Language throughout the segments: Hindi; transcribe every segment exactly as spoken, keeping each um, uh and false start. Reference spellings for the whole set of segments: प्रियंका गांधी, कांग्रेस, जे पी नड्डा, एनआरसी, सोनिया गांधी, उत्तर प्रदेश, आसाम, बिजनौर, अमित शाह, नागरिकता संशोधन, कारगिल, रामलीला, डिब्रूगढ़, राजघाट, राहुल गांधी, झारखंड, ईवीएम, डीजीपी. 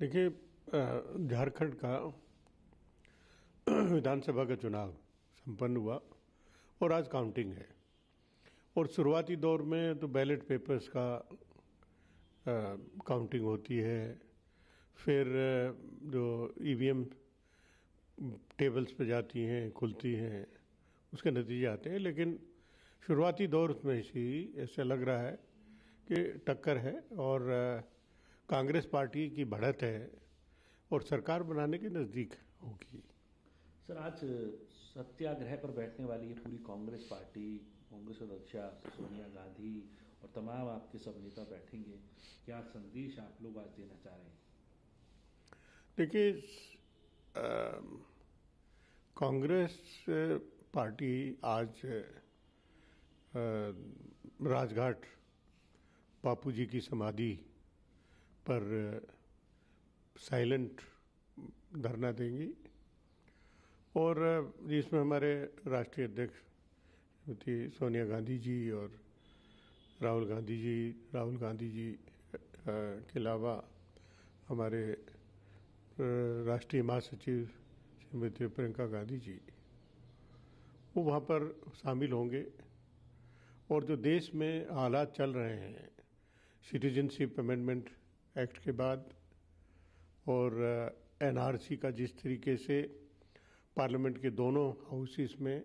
देखिए, झारखंड का विधानसभा का चुनाव संपन्न हुआ और आज काउंटिंग है। और शुरुआती दौर में तो बैलेट पेपर्स का काउंटिंग होती है, फिर जो ईवीएम टेबल्स पे जाती हैं, खुलती हैं, उसके नतीजे आते हैं। लेकिन शुरुआती दौर में ही ऐसा लग रहा है कि टक्कर है और कांग्रेस पार्टी की बढ़त है और सरकार बनाने के नज़दीक होगी। सर, आज सत्याग्रह पर बैठने वाली ये पूरी कांग्रेस पार्टी, कांग्रेस अध्यक्षा सोनिया गांधी और तमाम आपके सब नेता बैठेंगे, क्या संदेश आप लोग आज देना चाह रहे हैं? देखिए, कांग्रेस पार्टी आज राजघाट बापू जी की समाधि पर साइलेंट धरना देंगी और जिसमें हमारे राष्ट्रीय अध्यक्ष श्रीमती सोनिया गांधी जी और राहुल गांधी जी राहुल गांधी जी के अलावा हमारे राष्ट्रीय महासचिव श्रीमती प्रियंका गांधी जी वो वहाँ पर शामिल होंगे। और जो देश में हालात चल रहे हैं सिटीजनशिप अमेंडमेंट एक्ट के बाद और एनआरसी का जिस तरीके से पार्लियामेंट के दोनों हाउसेस में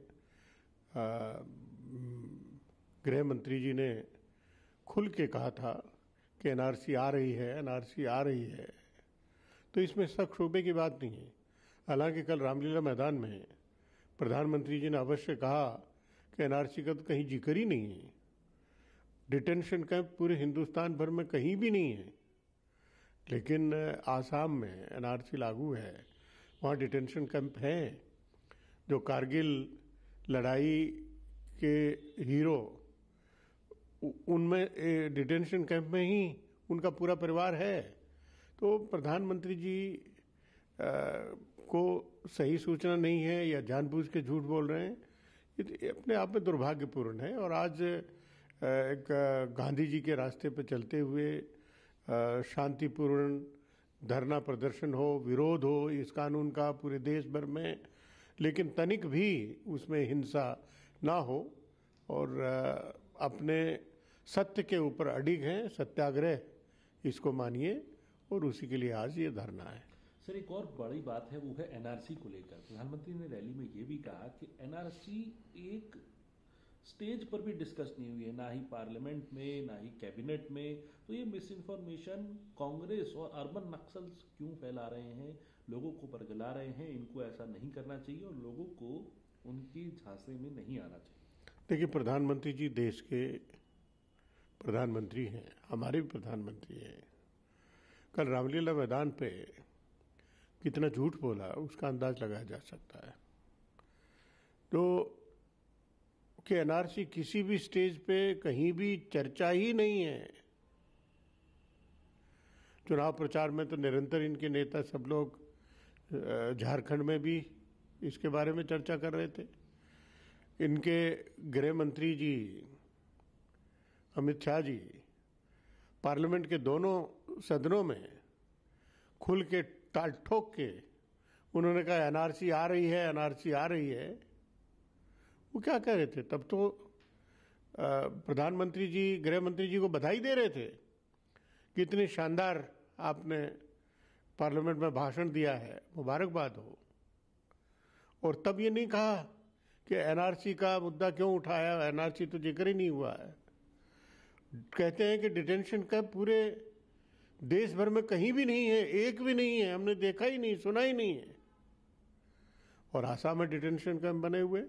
गृह मंत्री जी ने खुल के कहा था कि एनआरसी आ रही है, एनआरसी आ रही है, तो इसमें शक शोबे की बात नहीं है। हालांकि कल रामलीला मैदान में प्रधानमंत्री जी ने अवश्य कहा कि एनआरसी का तो कहीं जिक्र ही नहीं है। डिटेंशन कैंप पूरे हिंदुस्तान भर में कहीं भी नहीं है, लेकिन आसाम में एनआरसी लागू है, वहाँ डिटेंशन कैंप हैं। जो कारगिल लड़ाई के हीरो, उनमें डिटेंशन कैंप में ही उनका पूरा परिवार है। तो प्रधानमंत्री जी आ, को सही सूचना नहीं है या जानबूझ के झूठ बोल रहे हैं, ये अपने आप में दुर्भाग्यपूर्ण है। और आज एक गांधी जी के रास्ते पर चलते हुए शांतिपूर्ण धरना प्रदर्शन हो, विरोध हो इस कानून का पूरे देश भर में, लेकिन तनिक भी उसमें हिंसा ना हो और अपने सत्य के ऊपर अडिग हैं। सत्याग्रह इसको मानिए और उसी के लिए आज ये धरना है। सर, एक और बड़ी बात है, वो है एनआरसी को लेकर। प्रधानमंत्री ने रैली में ये भी कहा कि एनआरसी एक स्टेज पर भी डिस्कस नहीं हुई है, ना ही पार्लियामेंट में, ना ही कैबिनेट में। तो ये मिस इन्फॉर्मेशन कांग्रेस और अर्बन नक्सल्स क्यों फैला रहे हैं, लोगों को बरगला रहे हैं? इनको ऐसा नहीं करना चाहिए और लोगों को उनकी झांसे में नहीं आना चाहिए। देखिए, प्रधानमंत्री जी देश के प्रधानमंत्री हैं, हमारे भी प्रधानमंत्री हैं। कल रामलीला मैदान पे कितना झूठ बोला उसका अंदाज लगाया जा सकता है। तो कि एनआरसी किसी भी स्टेज पे कहीं भी चर्चा ही नहीं है। चुनाव प्रचार में तो निरंतर इनके नेता सब लोग झारखंड में भी इसके बारे में चर्चा कर रहे थे। इनके गृह मंत्री जी अमित शाह जी पार्लियामेंट के दोनों सदनों में खुल के ताल ठोक के उन्होंने कहा एनआरसी आ रही है, एनआरसी आ रही है। वो क्या कह रहे थे? तब तो प्रधानमंत्री जी गृह मंत्री जी को बधाई दे रहे थे कि इतनी शानदार आपने पार्लियामेंट में भाषण दिया है, मुबारकबाद हो। और तब ये नहीं कहा कि एनआरसी का मुद्दा क्यों उठाया, एनआरसी तो जिक्र ही नहीं हुआ है। कहते हैं कि डिटेंशन का पूरे देश भर में कहीं भी नहीं है, एक भी नहीं है, हमने देखा ही नहीं, सुना ही नहीं है। और आसाम में डिटेंशन कैंप बने हुए,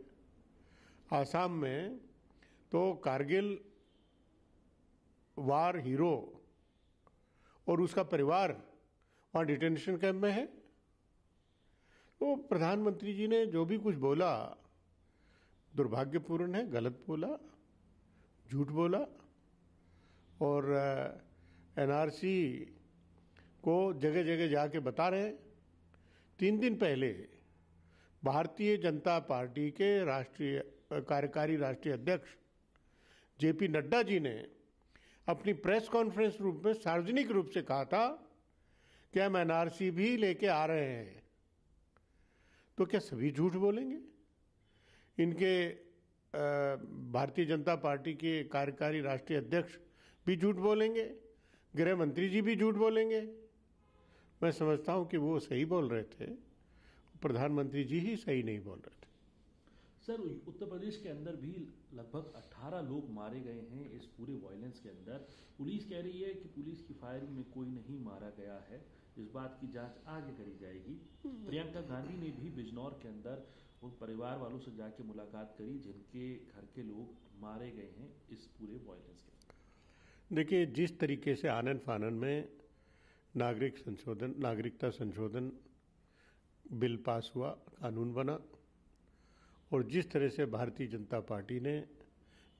आसाम में तो कारगिल वार हीरो और उसका परिवार वहाँ डिटेंशन कैंप में है। तो प्रधानमंत्री जी ने जो भी कुछ बोला दुर्भाग्यपूर्ण है, गलत बोला, झूठ बोला। और एनआरसी को जगह जगह जाके बता रहे हैं। तीन दिन पहले भारतीय जनता पार्टी के राष्ट्रीय कार्यकारी राष्ट्रीय अध्यक्ष जे पी नड्डा जी ने अपनी प्रेस कॉन्फ्रेंस रूप में सार्वजनिक रूप से कहा था कि हम एनआरसी भी लेके आ रहे हैं, तो क्या सभी झूठ बोलेंगे? इनके भारतीय जनता पार्टी के कार्यकारी राष्ट्रीय अध्यक्ष भी झूठ बोलेंगे, गृह मंत्री जी भी झूठ बोलेंगे। मैं समझता हूं कि वो सही बोल रहे थे, प्रधानमंत्री जी ही सही नहीं बोल रहे थे। सर, उत्तर प्रदेश के अंदर भी लगभग अठारह लोग मारे गए हैं इस पूरे वायलेंस के अंदर। पुलिस कह रही है कि पुलिस की फायरिंग में कोई नहीं मारा गया है, इस बात की जांच आगे करी जाएगी। प्रियंका गांधी ने भी बिजनौर के अंदर उन परिवार वालों से जाके मुलाकात करी जिनके घर के लोग मारे गए हैं इस पूरे वायलेंस के। देखिए, जिस तरीके से आनन फानन में नागरिक संशोधन नागरिकता संशोधन बिल पास हुआ, कानून बना, और जिस तरह से भारतीय जनता पार्टी ने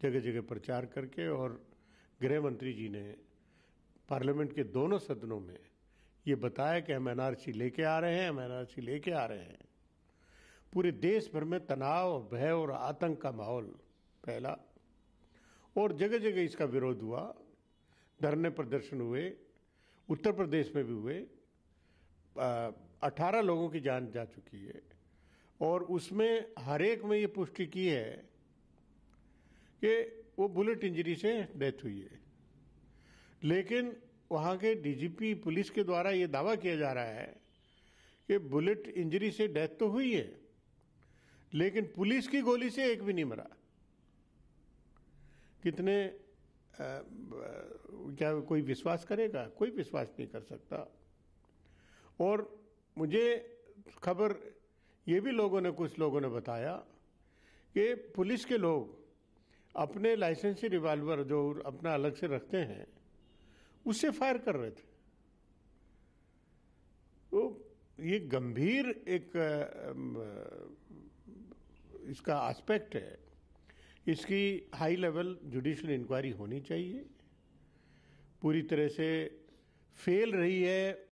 जगह जगह प्रचार करके और गृह मंत्री जी ने पार्लियामेंट के दोनों सदनों में ये बताया कि हम एनआरसी लेके आ रहे हैं, हम एनआरसी लेके आ रहे हैं, पूरे देश भर में तनाव, भय और आतंक का माहौल फैला और जगह जगह इसका विरोध हुआ। धरने प्रदर्शन हुए, उत्तर प्रदेश में भी हुए। अठारह लोगों की जान जा चुकी है और उसमें हर एक में ये पुष्टि की है कि वो बुलेट इंजरी से डेथ हुई है। लेकिन वहाँ के डीजीपी पुलिस के द्वारा ये दावा किया जा रहा है कि बुलेट इंजरी से डेथ तो हुई है, लेकिन पुलिस की गोली से एक भी नहीं मरा। कितने आ, आ, क्या कोई विश्वास करेगा? कोई विश्वास नहीं कर सकता। और मुझे खबर ये भी लोगों ने कुछ लोगों ने बताया कि पुलिस के लोग अपने लाइसेंसी रिवाल्वर जो अपना अलग से रखते हैं उससे फायर कर रहे थे। तो ये गंभीर एक इसका एस्पेक्ट है। इसकी हाई लेवल जुडिशल इंक्वायरी होनी चाहिए। पूरी तरह से फेल रही है